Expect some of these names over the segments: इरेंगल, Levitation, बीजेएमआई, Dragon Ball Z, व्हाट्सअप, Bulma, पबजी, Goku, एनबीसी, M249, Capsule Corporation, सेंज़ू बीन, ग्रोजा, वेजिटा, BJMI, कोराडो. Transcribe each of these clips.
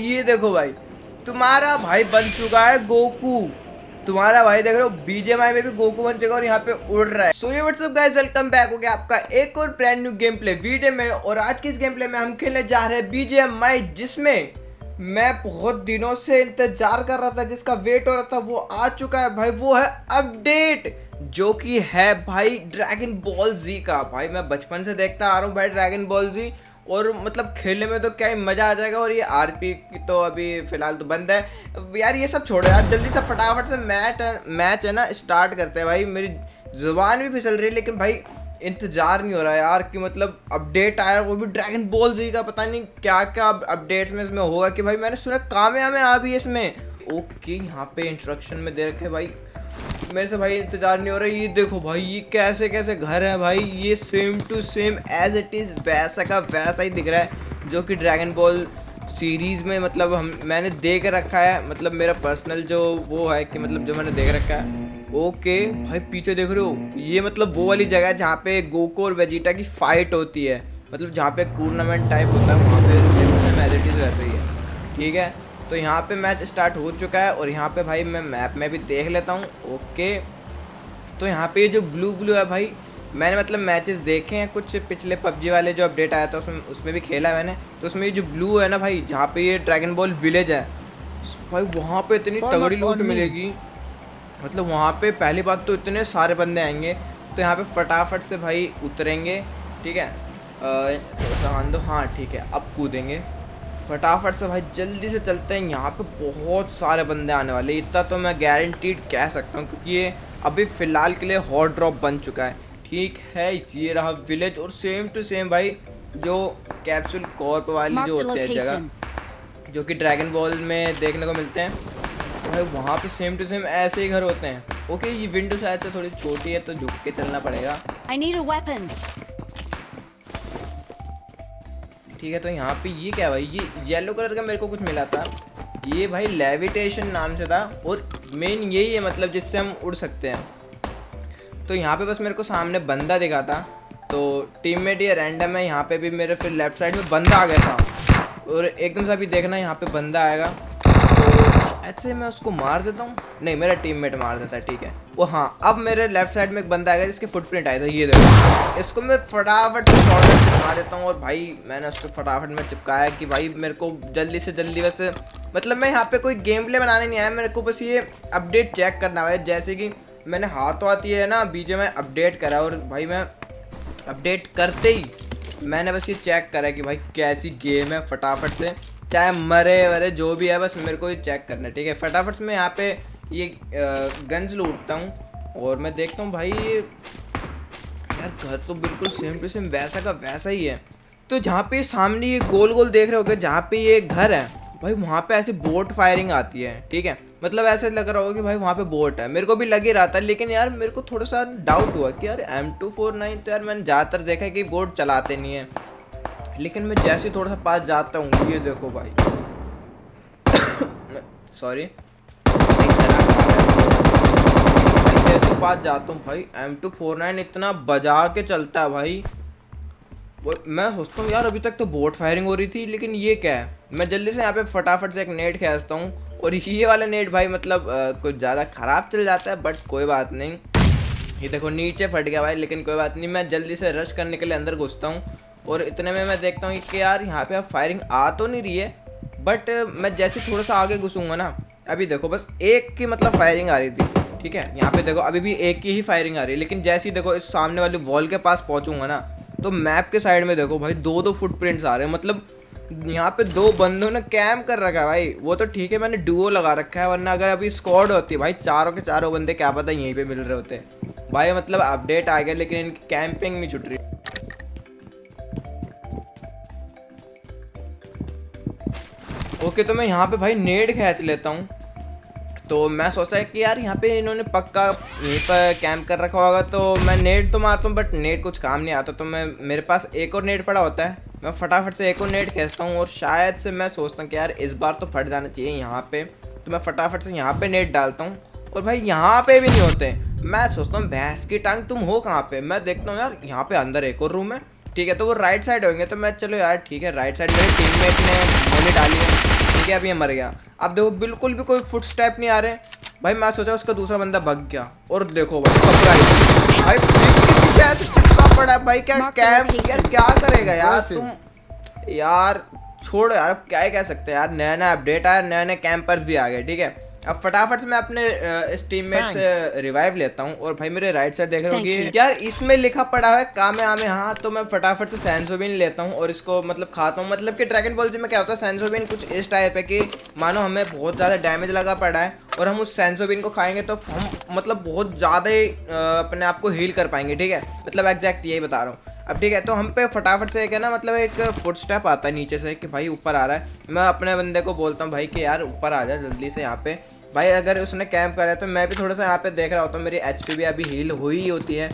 ये देखो भाई, तुम्हारा भाई बन चुका है गोकू। तुम्हारा भाई देख रहे हो, बीजेएमआई में भी गोकू बन चुका है और यहाँ पे उड़ रहा है। सो ये व्हाट्सअप गाइस, वेलकम बैक हो गया आपका एक और brand new game play video में। और आज की इस गेम प्ले में हम खेलने जा रहे हैं बीजेएमआई, जिसमें मैं बहुत दिनों से इंतजार कर रहा था, जिसका वेट हो रहा था, वो आ चुका है भाई। वो है अपडेट, जो कि है भाई ड्रैगन बॉल जी का। भाई मैं बचपन से देखता आ रहा हूँ भाई ड्रैगन बॉल जी, और मतलब खेलने में तो क्या ही मज़ा आ जाएगा। और ये आरपी की तो अभी फ़िलहाल तो बंद है यार। ये सब छोड़ो यार, जल्दी से फटाफट से मैच है ना स्टार्ट करते हैं। भाई मेरी ज़ुबान भी फिसल रही है, लेकिन भाई इंतज़ार नहीं हो रहा यार कि मतलब अपडेट आया, वो भी ड्रैगन बॉल जी का। पता नहीं क्या क्या अपडेट्स में इसमें होगा कि भाई मैंने सुना कामयाब भी इसमें। ओके, यहाँ पे इंस्ट्रक्शन में दे रखे भाई, मेरे से भाई इंतजार नहीं हो रहा है। ये देखो भाई, ये कैसे कैसे घर है भाई, ये same to same as it is वैसा का वैसा ही दिख रहा है, जो कि ड्रैगन बॉल सीरीज़ में मतलब मैंने देख रखा है। मतलब मेरा पर्सनल जो वो है कि मतलब जो मैंने देख रखा है। ओके भाई, पीछे देख रहे हो, ये मतलब वो वाली जगह है जहाँ पे गोकू और वेजिटा की फाइट होती है, मतलब जहाँ पे टूर्नामेंट टाइप होता है, वहाँ पे same to same as it is वैसा ही है। ठीक है, तो यहाँ पे मैच स्टार्ट हो चुका है। और यहाँ पे भाई मैं मैप में भी देख लेता हूँ। ओके, तो यहाँ पे जो ब्लू है भाई, मैंने मतलब मैचेस देखे हैं कुछ पिछले पबजी वाले जो अपडेट आया था, उसमें भी खेला है मैंने। तो उसमें ये जो ब्लू है ना भाई, जहाँ पे ये ड्रैगन बॉल विलेज है भाई, वहाँ पे इतनी तगड़ी लूट मिलेगी। मतलब वहाँ पे पहली बात तो इतने सारे बंदे आएंगे, तो यहाँ पे फटाफट से भाई उतरेंगे। ठीक है, हाँ ठीक है, अब कूदेंगे फटाफट से भाई, जल्दी से चलते हैं। यहाँ पे बहुत सारे बंदे आने वाले, इतना तो मैं गारंटीड कह सकता हूँ, क्योंकि ये अभी फ़िलहाल के लिए हॉट ड्रॉप बन चुका है। ठीक है, ये रहा विलेज, और सेम टू सेम भाई जो कैप्सूल कॉर्प वाली जो होती है जगह, जो कि ड्रैगन बॉल में देखने को मिलते हैं भाई, वहाँ पे सेम टू सेम ऐसे ही घर होते हैं। ओके, ये विंडो शायद से थोड़ी छोटी है, तो झुक के चलना पड़ेगा। ठीक है, तो यहाँ पे ये क्या भाई, ये येलो कलर का मेरे को कुछ मिला था, ये भाई लेविटेशन नाम से था, और मेन यही है मतलब जिससे हम उड़ सकते हैं। तो यहाँ पे बस मेरे को सामने बंदा दिखा था, तो टीममेट ये रैंडम है। यहाँ पे भी मेरे फिर लेफ्ट साइड में बंदा आ गया था, और एकदम से अभी देखना यहाँ पे बंदा आएगा, तो ऐसे मैं उसको मार देता हूँ, नहीं मेरा टीममेट मार देता है। ठीक है, वो हाँ, अब मेरे लेफ्ट साइड में एक बंदा आएगा जिसके फुटप्रिंट आया था, ये देखो। इसको मैं फटाफट शॉर्ट चिपका देता हूँ, और भाई मैंने उसको फटाफट में चिपकाया कि भाई मेरे को जल्दी से जल्दी, वैसे मतलब मैं यहाँ पे कोई गेम प्ले बनाने नहीं आया, मेरे को बस ये अपडेट चेक करना है। जैसे कि मैंने हाथों हाथ ये है ना बीजे में अपडेट करा, और भाई मैं अपडेट करते ही मैंने बस ये चेक करा कि भाई कैसी गेम है, फटाफट से चाहे मरे वरे जो भी है, बस मेरे को ये चेक करना है। ठीक है, फटाफट से मैं यहाँ पे ये गन्स लूटता हूँ, और मैं देखता हूँ भाई यार घर तो बिल्कुल सेम टू सेम वैसा का वैसा ही है। तो जहाँ पे सामने ये गोल गोल देख रहे होगे, जहाँ पे ये घर है भाई, वहाँ पे ऐसे बोट फायरिंग आती है। ठीक है, मतलब ऐसे लग रहा होगा कि भाई वहाँ पे बोट है, मेरे को भी लग ही रहा था, लेकिन यार मेरे को थोड़ा सा डाउट हुआ कि यार M249 तो यार मैंने ज़्यादातर देखा है कि बोट चलाते नहीं है, लेकिन मैं जैसे थोड़ा सा पास जाता हूँ, ये देखो भाई सॉरी, पास जाता हूँ भाई M249 इतना बजा के चलता है भाई। मैं सोचता हूँ यार अभी तक तो बोट फायरिंग हो रही थी, लेकिन ये क्या है। मैं जल्दी से यहाँ पे फटाफट से एक नेट खेचता हूँ, और ये वाला नेट भाई मतलब कुछ ज़्यादा ख़राब चल जाता है, बट कोई बात नहीं। ये देखो नीचे फट गया भाई, लेकिन कोई बात नहीं। मैं जल्दी से रश करने के लिए अंदर घुसता हूँ, और इतने में मैं देखता हूँ कि यार यहाँ पर फायरिंग आ तो नहीं रही है, बट मैं जैसे थोड़ा सा आगे घुसूँगा ना, अभी देखो बस एक की मतलब फायरिंग आ रही थी। ठीक है, यहाँ पे देखो अभी भी एक की ही फायरिंग आ रही है, लेकिन जैसे ही देखो इस सामने वाली वॉल के पास पहुँचूंगा ना, तो मैप के साइड में देखो भाई दो फुटप्रिंट्स आ रहे हैं। मतलब यहाँ पे दो बंदों ने कैम्प कर रखा है भाई, वो तो ठीक है मैंने डुओ लगा रखा है, वरना अगर अभी स्क्वाड होती है भाई, चारों के चारों बंदे क्या पता यहीं पर मिल रहे होते भाई। मतलब अपडेट आ गया, लेकिन इनकी कैंपिंग नहीं छुट रही। ओके, तो मैं यहाँ पर भाई नेट खींच लेता हूँ, तो मैं सोचता है कि यार यहाँ पे इन्होंने पक्का यहीं पर कैंप कर रखा होगा, तो मैं नेट तो मारता हूँ, बट नेट कुछ काम नहीं आता। तो मैं मेरे पास एक और नेट पड़ा होता है, मैं फटाफट से एक और नेट खेचता हूँ, और शायद से मैं सोचता हूँ कि यार इस बार तो फट जाना चाहिए यहाँ पे, तो मैं फटाफट से यहाँ पे नेट डालता हूँ, और भाई यहाँ पे भी नहीं होते। मैं सोचता हूँ भैंस की टांग, तुम हो कहाँ पे। मैं देखता हूँ यार यहाँ पे अंदर एक और रूम है, ठीक है, तो वो राइट साइड होंगे, तो मैं चलो यार ठीक है, राइट साइड मेरे टीममेट ने गोली डाली है, गया, अब ये मर गया। अब देखो बिल्कुल भी कोई फुट स्टेप नहीं आ रहे भाई। मैं सोचा उसका दूसरा बंदा भाग गया और देखो भाई सरप्राइज पड़ा भाई। क्या कैंप यार क्या करेगा यार तुम यार, छोड़ यार अब क्या ही कह सकते हैं यार। नया नया अपडेट आया, नए नए कैंपर्स भी आ गए। ठीक है अब फटाफट से मैं अपने इस टीम में से रिवाइव लेता हूँ। और भाई मेरे राइट साइड देख रहे होंगे यार, इसमें लिखा पड़ा है कामे हाँ, तो मैं फटाफट से सेंज़ू बीन लेता हूँ और इसको मतलब खाता हूँ। मतलब कि ड्रैगन बॉल जी में क्या होता है, सेंज़ू बीन कुछ इस टाइप है कि मानो हमें बहुत ज़्यादा डैमेज लगा पड़ा है और हम उस सेंज़ू बीन को खाएंगे तो हम मतलब बहुत ज़्यादा ही अपने आप को हील कर पाएंगे। ठीक है मतलब एग्जैक्ट यही बता रहा हूँ। अब ठीक है तो हम पे फटाफट से एक है ना मतलब एक फुट स्टेप आता है नीचे से कि भाई ऊपर आ रहा है। मैं अपने बंदे को बोलता हूँ भाई कि यार ऊपर आ जा जल्दी से। यहाँ पे भाई अगर उसने कैंप करा है तो मैं भी थोड़ा सा यहाँ पे देख रहा होता हूँ। मेरी एचपी भी अभी हील हुई ही होती है।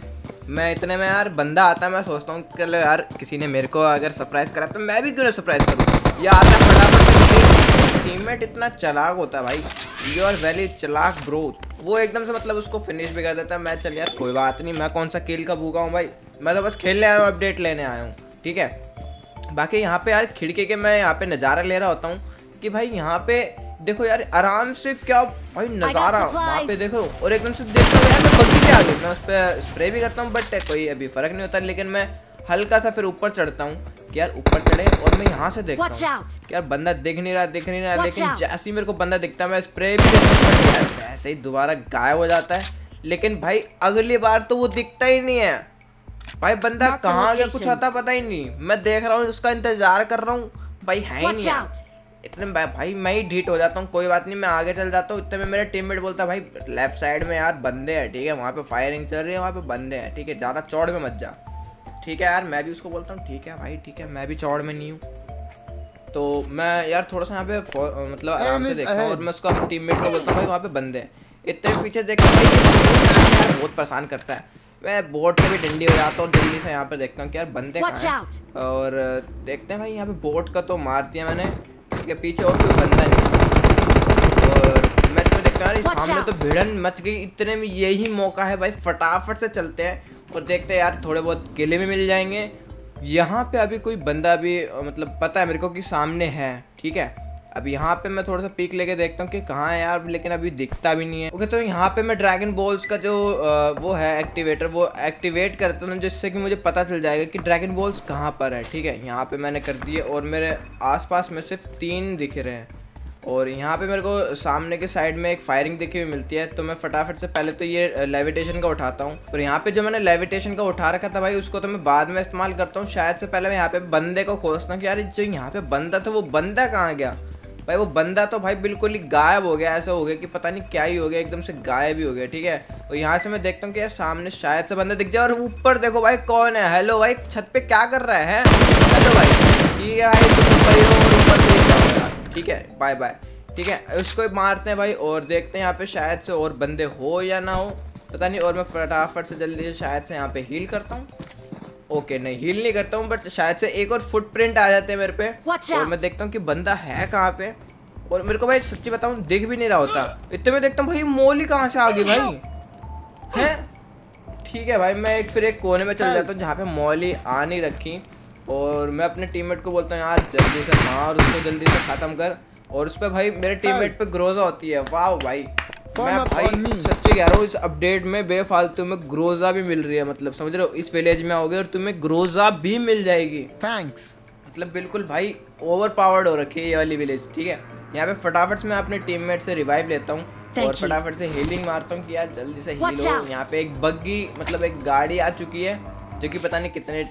मैं इतने में यार बंदा आता है, मैं सोचता हूँ चलो यार किसी ने मेरे को अगर सरप्राइज़ करा तो मैं भी क्यों ना सरप्राइज़ करूँ। यह आता है फटाफट। टीममेट इतना चालाक होता है भाई, यू आर वेरी चालाक ब्रो। वो एकदम से मतलब उसको फिनिश भी कर देता है। मैं चल यार कोई बात नहीं, मैं कौन सा किल का भूखा हूँ भाई, मैं तो बस खेलने आया हूँ, अपडेट लेने आया हूँ। ठीक है बाकी यहाँ पे यार खिड़की के मैं यहाँ पे नज़ारा ले रहा होता हूँ कि भाई यहाँ पे देखो यार आराम से क्या भाई नज़ारा वहाँ पे देखो। और एकदम से देखो यार मैं बग्गी के आ गई, मैं उस पर स्प्रे भी करता हूँ बट कोई अभी फ़र्क नहीं होता। लेकिन मैं हल्का सा फिर ऊपर चढ़ता हूँ कि यार ऊपर चढ़े और मैं यहाँ से देखता हूँ कि यार बंदा दिख नहीं रहा। लेकिन जैसे ही मेरे को बंदा दिखता है मैं स्प्रे भी वैसे ही दोबारा गायब हो जाता है। लेकिन भाई अगली बार तो वो दिखता ही नहीं है भाई, बंदा कहाँ गया कुछ आता पता ही नहीं। मैं देख रहा हूँ उसका इंतजार कर रहा हूँ भाई, है ही नहीं इतने भाई मैं ही ढीट हो जाता हूँ। कोई बात नहीं मैं आगे चल जाता हूँ। इतने में मेरा टीममेट बोलता है भाई लेफ्ट साइड में यार बंदे हैं। ठीक है वहाँ पे फायरिंग चल रही है, वहाँ पे बंदे हैं। ठीक है ज़्यादा चौड़ में मत जा। ठीक है यार मैं भी उसको बोलता हूँ ठीक है भाई ठीक है, मैं भी चौड़ में नहीं हूँ। तो मैं यार थोड़ा सा यहाँ पे मतलब आराम से देखता हूँ और मैं उसका टीममेट को बोलता हूँ भाई वहाँ पे बंदे हैं। इतने पीछे देखता है बहुत परेशान करता है। मैं बोट पे भी डंडी हो जाता हूँ जल्दी से। यहाँ पे देखता हूँ कि यार बंदे कहाँ हैं और देखते हैं भाई। यहाँ पे बोट का तो मार दिया मैंने, ठीक है पीछे और कोई बंदा नहीं। और मैं तो देखता हूँ यार सामने तो भिड़न मच गई। इतने में यही मौका है भाई, फटाफट से चलते हैं और देखते हैं यार थोड़े बहुत किले में मिल जाएंगे। यहाँ पे अभी कोई बंदा अभी मतलब पता है मेरे को कि सामने है। ठीक है अब यहाँ पे मैं थोड़ा सा पीक लेके देखता हूँ कि कहाँ है यार, लेकिन अभी दिखता भी नहीं है। ओके तो यहाँ पे मैं ड्रैगन बॉल्स का जो वो है एक्टिवेटर वो एक्टिवेट करता हूँ जिससे कि मुझे पता चल जाएगा कि ड्रैगन बॉल्स कहाँ पर है। ठीक है यहाँ पे मैंने कर दिए और मेरे आसपास में सिर्फ 3 दिख रहे हैं। और यहाँ पे मेरे को सामने के साइड में एक फायरिंग देखी हुई मिलती है। तो मैं फटाफट से पहले तो ये लेविटेशन का उठाता हूँ। और यहाँ पे जो मैंने लेविटेशन का उठा रखा था भाई उसको तो मैं बाद में इस्तेमाल करता हूँ। शायद से पहले मैं यहाँ पे बंदे को खोजता हूँ कि यार जो यहाँ पे बंदा था वो बंदा कहाँ गया भाई। वो बंदा तो भाई बिल्कुल ही गायब हो गया, ऐसा हो गया कि पता नहीं क्या ही हो गया, एकदम से गायब ही हो गया। ठीक है और यहाँ से मैं देखता हूँ कि यार सामने शायद से बंदा दिख जाए। और ऊपर देखो भाई कौन है, हेलो भाई छत पे क्या कर रहा है, हेलो भाई ठीक है भाई ऊपर। ठीक है बाय बाय। ठीक है उसको मारते हैं भाई और देखते हैं यहाँ पे शायद से और बंदे हो या ना हो पता नहीं। और मैं फटाफट से जल्दी से शायद से यहाँ पे हील करता हूँ। ओके नहीं हील नहीं करता हूँ बट शायद से एक और फुटप्रिंट आ जाते हैं मेरे पे और मैं देखता हूँ कि बंदा है कहाँ पे। और मेरे को भाई सच्ची बताऊँ दिख भी नहीं रहा होता। इतने में देखता हूँ भाई मोली कहाँ से आ गई भाई है। ठीक है भाई मैं फिर एक कोने में चल जाता हूँ जहाँ पे मोली आ नहीं रखी। और मैं अपने टीममेट को बोलता हूँ यार जल्दी से मार उसको, जल्दी से ख़त्म कर। और उस पर भाई मेरे टीममेट पे ग्रोजा होती है। वाह भाई मैं भाई सच्ची कह रहा हूँ इस अपडेट में बेफालतू में ग्रोजा भी मिल रही है। मतलब समझ रहे हो इस विलेज में आओगे और तुम्हें ग्रोजा भी मिल जाएगी। थैंक्स मतलब बिल्कुल भाई ओवर पावर्ड हो रखी है ये वाली विलेज। ठीक है यहाँ पे फटाफट से मैं अपने टीममेट से रिवाइव लेता हूँ और फटाफट से हीलिंग मारता हूँ कि यार जल्दी से हील हो। यहाँ पे एक बग्गी मतलब एक गाड़ी आ चुकी है जो कि पता नहीं कितने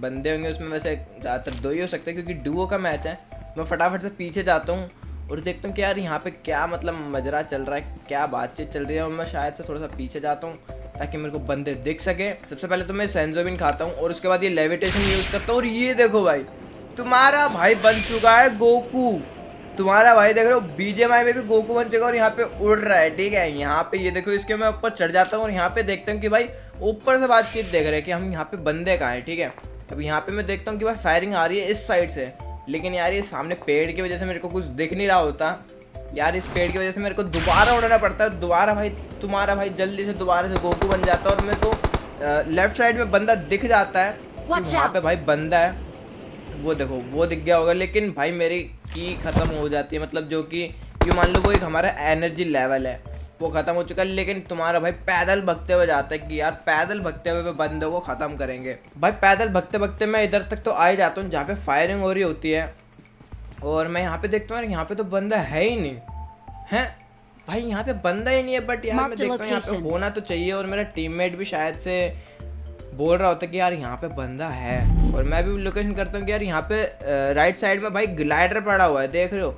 बंदे होंगे उसमें, वैसे ज़्यादातर 2 ही हो सकते हैं क्योंकि डुओ का मैच है। मैं फटाफट से पीछे जाता हूँ और देखता हूँ कि यार यहाँ पे क्या मतलब मजरा चल रहा है, क्या बातचीत चल रही है। और मैं शायद से थोड़ा सा पीछे जाता हूँ ताकि मेरे को बंदे दिख सके। सबसे पहले तो मैं सेंज़ू बीन खाता हूँ और उसके बाद ये लेविटेशन यूज़ करता हूँ। और ये देखो भाई तुम्हारा भाई बन चुका है गोकू, तुम्हारा भाई देख रहे हो बीजेएमआई में भी गोकू बन चुका है और यहाँ पे उड़ रहा है। ठीक है यहाँ पे ये देखो इसके मैं ऊपर चढ़ जाता हूँ और यहाँ पे देखता हूँ कि भाई ऊपर से बातचीत देख रहे हैं कि हम यहाँ पे बंदे कहाँ हैं। ठीक है अब यहाँ पे मैं देखता हूँ कि भाई फायरिंग आ रही है इस साइड से, लेकिन यार ये सामने पेड़ की वजह से मेरे को कुछ दिख नहीं रहा होता। यार इस पेड़ की वजह से मेरे को दोबारा उड़ना पड़ता है। दोबारा भाई तुम्हारा भाई जल्दी से दोबारा से गोकू बन जाता है और मेरे को लेफ्ट साइड में बंदा दिख जाता है। वहाँ पे भाई बंदा है वो देखो वो दिख गया होगा, लेकिन भाई मेरी की ख़त्म हो जाती है, मतलब जो कि ये मान लो वो एक हमारा एनर्जी लेवल है वो ख़त्म हो चुका है, लेकिन तुम्हारा भाई पैदल भगते हुए जाता है कि यार पैदल भगते हुए बंदे को ख़त्म करेंगे। भाई पैदल भगते भगते मैं इधर तक तो आ ही जाता हूँ जहाँ पे फायरिंग हो रही होती है, और मैं यहाँ पे देखता हूँ यहाँ पे तो बंदा है ही नहीं है भाई, यहाँ पे बंदा ही नहीं है, बट यार मैं देखता हूँ यहाँ पे होना तो चाहिए, और मेरा टीममेट भी शायद से बोल रहा होता कि यार यहाँ पे बंदा है, और मैं भी लोकेशन करता हूँ कि यार यहाँ पे राइट साइड में भाई ग्लाइडर पड़ा हुआ है, देख रहे हो,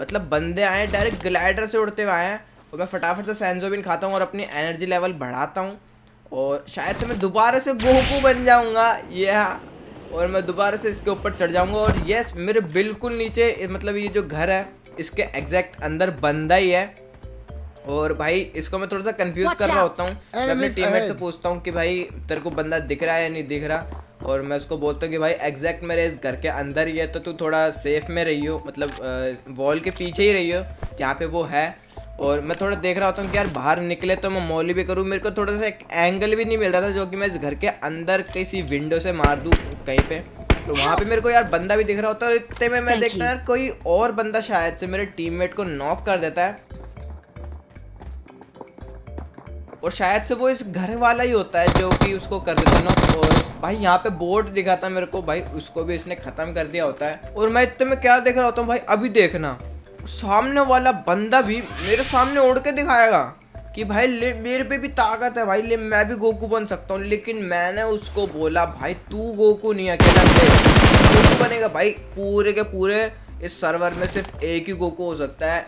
मतलब बंदे आए डायरेक्ट ग्लाइडर से उड़ते हुए आए हैं, और मैं फटाफट से सेंज़ू बीन खाता हूँ और अपनी एनर्जी लेवल बढ़ाता हूँ, और शायद से मैं दोबारा से गोकू बन जाऊँगा, ये और मैं दोबारा से इसके ऊपर चढ़ जाऊँगा, और येस मेरे बिल्कुल नीचे मतलब ये जो घर है इसके एग्जैक्ट अंदर बंदा ही है, और भाई इसको मैं थोड़ा सा कंफ्यूज कर रहा होता हूँ, मैं अपने टीममेट से पूछता हूँ कि भाई तेरे को बंदा दिख रहा है या नहीं दिख रहा, और मैं उसको बोलता हूँ कि भाई एग्जैक्ट मेरे इस घर के अंदर ही है, तो तू थोड़ा सेफ में रही हो, मतलब वॉल के पीछे ही रही हो जहाँ पे वो है, और मैं थोड़ा देख रहा होता हूँ कि यार बाहर निकले तो मैं मौली भी करूँ, मेरे को थोड़ा सा एक एंगल भी नहीं मिल रहा था जो कि मैं इस घर के अंदर किसी विंडो से मार दूँ कहीं पे, तो वहाँ पे मेरे को यार बंदा भी दिख रहा होता है, इतने में मैं देखता यार कोई और बंदा शायद से मेरे टीममेट को नॉक कर देता है, और शायद से वो इस घर वाला ही होता है जो कि उसको कर देता है ना, और भाई यहाँ पे बोर्ड दिखा था मेरे को, भाई उसको भी इसने ख़त्म कर दिया होता है, और मैं इतने में क्या देख रहा होता हूँ भाई, अभी देखना सामने वाला बंदा भी मेरे सामने उड़ के दिखाएगा कि भाई ले मेरे पे भी ताकत है भाई, ले मैं भी गोकू बन सकता हूँ, लेकिन मैंने उसको बोला भाई तू गोकू नहीं अकेला गोकू बनेगा, भाई पूरे के पूरे इस सर्वर में सिर्फ एक ही गोकू हो सकता है,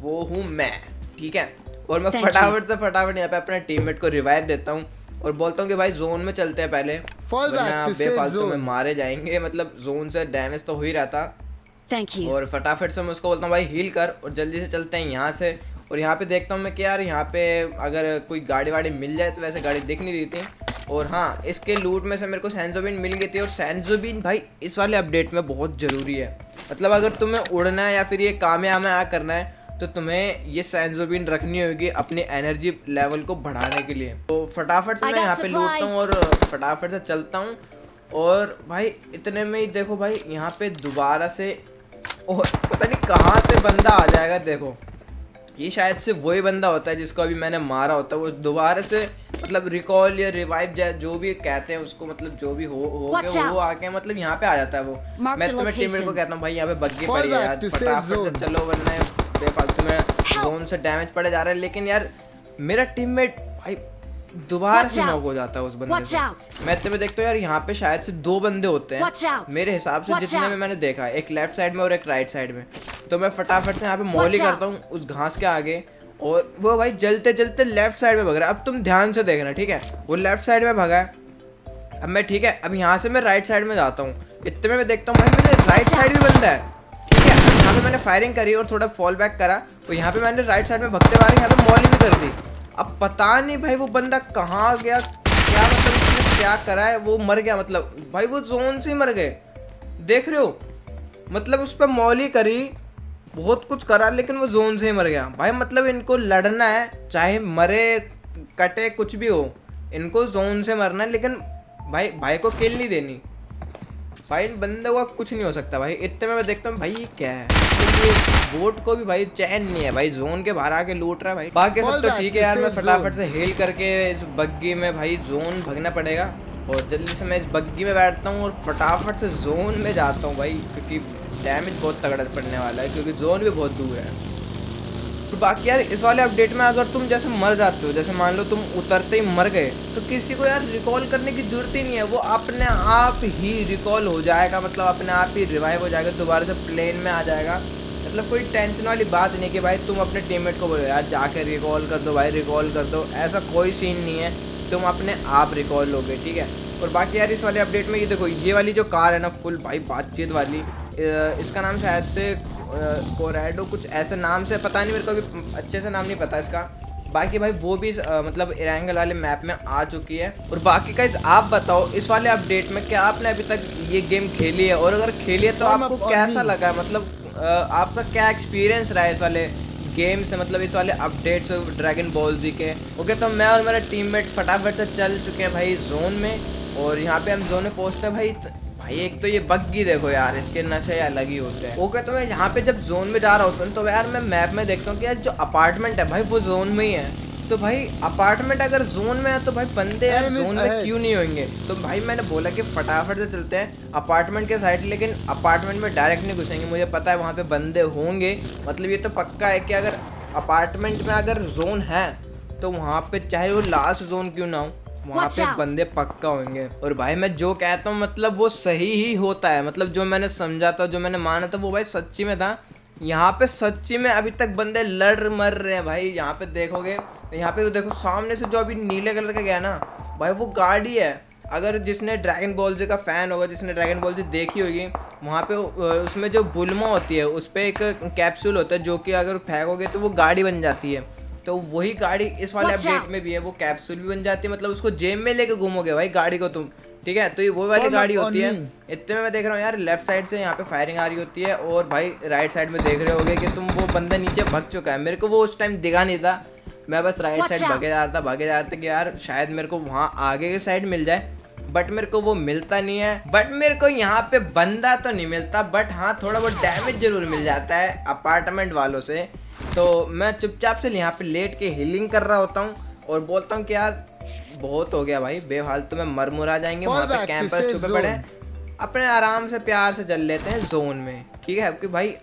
वो हूँ मैं, ठीक है। और मैं फटाफट से फटाफट यहाँ पे अपने टीममेट को रिवाइव देता हूँ और बोलता हूँ कि भाई जोन में चलते हैं पहले, वरना बेफालतू में मारे जाएंगे, मतलब जोन से डैमेज तो हो ही रहा था, और फटाफट से मैं उसको बोलता हूँ भाई हील कर, और जल्दी से चलते हैं यहाँ से, और यहाँ पे देखता हूँ मैं कि यार यहाँ पे अगर कोई गाड़ी वाड़ी मिल जाए, तो वैसे गाड़ी दिख नहीं रही थी, और हाँ इसके लूट में से मेरे को सेंज़ू बीन मिल गई थी, और सेंज़ू बीन भाई इस वाले अपडेट में बहुत ज़रूरी है, मतलब अगर तुम्हें उड़ना है या फिर ये कामयाब करना है तो तुम्हें ये सेंज़ू बीन रखनी होगी अपनी एनर्जी लेवल को बढ़ाने के लिए। तो फटाफट से मैं यहाँ पे लूटता हूँ और फटाफट से चलता हूँ, और भाई इतने में ही देखो भाई यहाँ पे दोबारा से, और पता नहीं कहाँ से बंदा आ जाएगा, देखो ये शायद से वही बंदा होता है जिसको अभी मैंने मारा होता है, वो दोबारा से मतलब रिकॉल या रिवाइव जो भी कहते हैं उसको, मतलब जो भी हो गया वो आके मतलब यहाँ पे आ जाता है वो। मैं तुम्हें टीममेट को कहता हूँ भाई यहाँ पे बग्गी पड़ी है यार, फटाफट से चलो वरना फालतू में जोन से डैमेज पड़े जा रहे हैं, लेकिन यार मेरा टीममेट भाई दोबारा से नॉक हो जाता है उस बंदे से। मैं तुम्हें देखता हूँ यार यहाँ पे शायद से दो बंदे होते हैं मेरे हिसाब से, जितने में मैंने देखा एक लेफ्ट साइड में और एक राइट साइड में, तो मैं फटाफट से यहाँ पे मौली करता हूँ उस घास के आगे, और वो भाई जलते जलते लेफ्ट साइड में भग रहा है। अब तुम ध्यान से देखना, ठीक है, वो लेफ्ट साइड में भगा है, अब मैं ठीक है अब यहाँ से मैं राइट साइड में जाता हूँ, इतने में मैं देखता हूँ भाई मेरे राइट साइड भी बंदा है, यहाँ पे मैंने फायरिंग करी और थोड़ा फॉल बैक करा, और यहाँ पे मैंने राइट साइड में भगते वाले यहाँ पे मॉलिंग कर दी। अब पता नहीं भाई वो बंदा कहाँ गया, क्या मतलब उसने क्या करा है, वो मर गया, मतलब भाई वो जोन से ही मर गए, देख रहे हो, मतलब उस पर मॉली करी, बहुत कुछ करा, लेकिन वो जोन से ही मर गया। भाई मतलब इनको लड़ना है, चाहे मरे कटे कुछ भी हो, इनको जोन से मरना है, लेकिन भाई भाई को किल नहीं देनी, भाई इन बंदों का कुछ नहीं हो सकता। भाई इतने में मैं देखता हूँ भाई ये क्या है, तो बोट को भी भाई चैन नहीं है, भाई जोन के बाहर आके लूट रहा है। भाई बाकी सब तो ठीक है यार, मैं फटाफट से हेल करके इस बग्गी में भाई जोन भगना पड़ेगा, और जल्दी से मैं इस बग्गी में बैठता हूँ और फटाफट से जोन में जाता हूँ भाई, क्योंकि डैमेज बहुत तगड़ा पड़ने वाला है, क्योंकि जोन भी बहुत दूर है। तो बाकी यार इस वाले अपडेट में अगर तुम जैसे मर जाते हो, जैसे मान लो तुम उतरते ही मर गए, तो किसी को यार रिकॉल करने की ज़रूरत ही नहीं है, वो अपने आप ही रिकॉल हो जाएगा, मतलब अपने आप ही रिवाइव हो जाएगा, दोबारा से प्लेन में आ जाएगा, मतलब कोई टेंशन वाली बात नहीं कि भाई तुम अपने टीममेट को बोलो यार जाके रिकॉल कर दो भाई रिकॉल कर दो, ऐसा कोई सीन नहीं है, तुम अपने आप रिकॉल हो गए, ठीक है। और बाकी यार इस वाले अपडेट में ये देखो, ये वाली जो कार है ना फुल भाई बातचीत वाली, इसका नाम शायद से कोराडो कुछ ऐसे नाम से, पता नहीं मेरे को अभी अच्छे से नाम नहीं पता इसका। बाकी भाई वो भी मतलब इरेंगल वाले मैप में आ चुकी है। और बाकी गाइस आप बताओ इस वाले अपडेट में क्या आपने अभी तक ये गेम खेली है, और अगर खेली है तो आपको कैसा लगा, मतलब आपका क्या एक्सपीरियंस रहा है इस वाले गेम से, मतलब इस वाले अपडेट से ड्रैगन बॉल जी के। ओके तो मैं और मेरा टीममेट फटाफट से चल चुके हैं भाई जोन में, और यहाँ पे हम जोन में पहुँचते हैं भाई भाई। एक तो ये बग्गी देखो यार, इसके नशे अलग ही होते हैं। ओके तो मैं यहाँ पे जब जोन में जा रहा होता हूँ तो यार मैं मैप में देखता हूँ कि यार जो अपार्टमेंट है भाई वो जोन में ही है। तो भाई अपार्टमेंट अगर जोन में है तो भाई बंदे यार जोन में क्यों नहीं होंगे। तो भाई मैंने बोला कि फटाफट से चलते हैं अपार्टमेंट के साइड, लेकिन अपार्टमेंट में डायरेक्ट नहीं घुसेंगे। मुझे पता है वहाँ पे बंदे होंगे, मतलब ये तो पक्का है कि अगर अपार्टमेंट में अगर जोन है तो वहाँ पे चाहे वो लास्ट जोन क्यों ना हो, वहाँ पे बंदे पक्का होंगे। और भाई मैं जो कहता हूँ मतलब वो सही ही होता है, मतलब जो मैंने समझा था, जो मैंने माना था वो भाई सच्ची में था। यहाँ पे सच्ची में अभी तक बंदे लड़ मर रहे हैं भाई। यहाँ पे देखोगे, यहाँ पे देखो सामने से जो अभी नीले कलर का गया ना भाई वो गाड़ी है। अगर जिसने ड्रैगन बॉल जी का फ़ैन होगा, जिसने ड्रैगन बॉल जी देखी होगी, वहाँ पे उसमें जो बुल्मा होती है उस पर एक कैप्सूल होता है जो कि अगर फेंकोगे तो वो गाड़ी बन जाती है। तो वही गाड़ी इस वाले अपडेट में भी है, वो कैप्सूल भी बन जाती है, मतलब उसको जेब में लेके घूमोगे भाई गाड़ी को तुम, ठीक है। तो ये वो वाली गाड़ी होती है। इतने में मैं देख रहा हूँ यार लेफ्ट साइड से यहाँ पे फायरिंग आ रही होती है और भाई राइट साइड में देख रहे होगे कि तुम वो बंदा नीचे भाग चुका है। मेरे को वो उस टाइम दिखा नहीं था, मैं बस राइट साइड भागे जा रहा था कि यार शायद मेरे को वहाँ आगे की साइड मिल जाए, बट मेरे को वो मिलता नहीं है। बट मेरे को यहाँ पे बंदा तो नहीं मिलता, बट हाँ थोड़ा बहुत डैमेज जरूर मिल जाता है अपार्टमेंट वालों से। तो मैं चुपचाप से यहाँ पे लेट के हीलिंग कर रहा होता हूँ और बोलता हूँ कि यार बहुत हो गया भाई, बेहाल तो मैं मरमुरा जाएंगे। वहाँ पे कैंपर छुपे पड़े, अपने आराम से प्यार से चल लेते हैं जोन में, ठीक है। क्योंकि भाई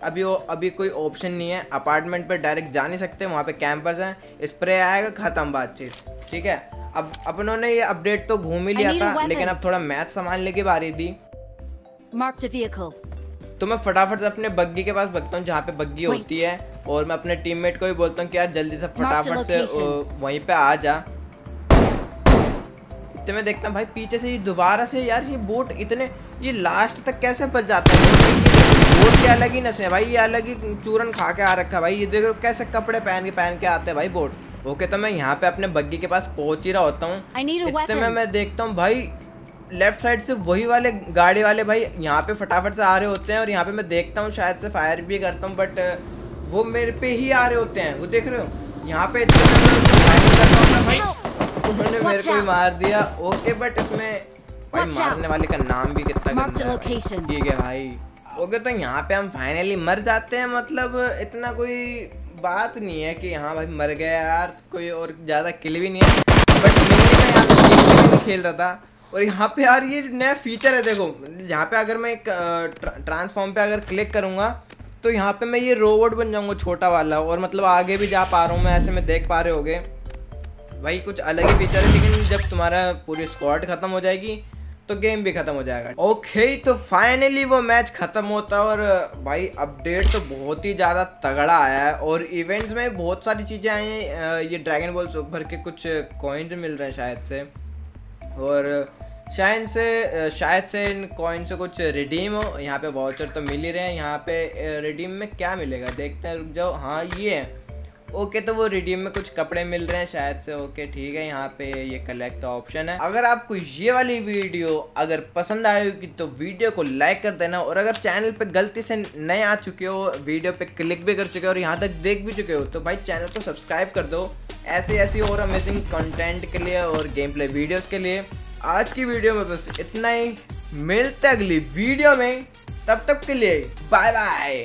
अभी कोई ऑप्शन नहीं है, अपार्टमेंट पे डायरेक्ट जा नहीं सकते, वहाँ पे कैंपर्स हैं, स्प्रे आएगा, खत्म बातचीत, ठीक है। अब अपनों ने ये अपडेट तो घूम ही लिया था, लेकिन अब थोड़ा मैच संभालने की बारी थी। तो मैं फटाफट से अपने बग्गी के पास भगता हूँ जहाँ पे बग्गी होती है, और मैं अपने टीममेट को भी बोलता हूँ कि यार जल्दी से फटाफट से वहीं पे आ जा। तो मैं देखता हूँ भाई पीछे से ये दोबारा से यार ये बोट इतने ये लास्ट तक कैसे बच जाता है। बोट के अलग ही नशे हैं भाई, ये अलग ही चूरन खा के आ रखा है भाई। ये देखो कैसे कपड़े पहन के आते हैं भाई बोट। ओके तो मैं यहाँ पे अपने बग्गी के पास पहुँच ही रहा होता हूँ, इतने में मैं देखता हूँ भाई लेफ्ट साइड से वही वाले गाड़ी वाले भाई यहाँ पे फटाफट से आ रहे होते हैं। और यहाँ पे मैं देखता हूँ शायद से फायर भी करता हूँ, बट वो मेरे पे ही आ रहे होते हैं, वो देख रहे हो यहाँ पे भाई। उन्होंने मेरे को भी मार दिया, ओके। बट इसमें भाई मारने वाले का नाम भी कितना गंदा, ठीक है भाई। ओके तो यहाँ पे हम फाइनली मर जाते हैं, मतलब इतना कोई बात नहीं है कि हाँ भाई मर गए यार, कोई और ज़्यादा किल भी नहीं है। बट मैं खेल रहा था और यहाँ पे यार ये नया फीचर है, देखो यहाँ पे अगर मैं ट्रांसफॉर्म पे अगर क्लिक करूँगा तो यहाँ पे मैं ये रोबोट बन जाऊँगा छोटा वाला, और मतलब आगे भी जा पा रहा हूँ मैं, ऐसे में देख पा रहे होगे भाई। कुछ अलग ही फीचर है, लेकिन जब तुम्हारा पूरी स्क्वाड ख़त्म हो जाएगी तो गेम भी ख़त्म हो जाएगा। ओके तो फाइनली वो मैच ख़त्म होता है, और भाई अपडेट तो बहुत ही ज़्यादा तगड़ा आया है, और इवेंट्स में बहुत सारी चीज़ें आई हैं। ये ड्रैगन बॉल सुख भर के कुछ कॉइन्स मिल रहे हैं शायद से, और शायद से इन कॉइन से कुछ रिडीम हो। यहाँ पे वाउचर तो मिल ही रहे हैं, यहाँ पे रिडीम में क्या मिलेगा देखते हैं, रुक जाओ। हाँ ये है, ओके। तो वो रिडीम में कुछ कपड़े मिल रहे हैं शायद से, ओके ठीक है। यहाँ पे ये कलेक्ट का ऑप्शन है। अगर आपको ये वाली वीडियो अगर पसंद आई होगी तो वीडियो को लाइक कर देना, और अगर चैनल पे गलती से नए आ चुके हो, वीडियो पे क्लिक भी कर चुके हो और यहाँ तक देख भी चुके हो, तो भाई चैनल को सब्सक्राइब कर दो ऐसी और अमेजिंग कंटेंट के लिए और गेम प्ले वीडियोस के लिए। आज की वीडियो में बस इतना ही, मिलते अगली वीडियो में, तब तक के लिए बाय बाय।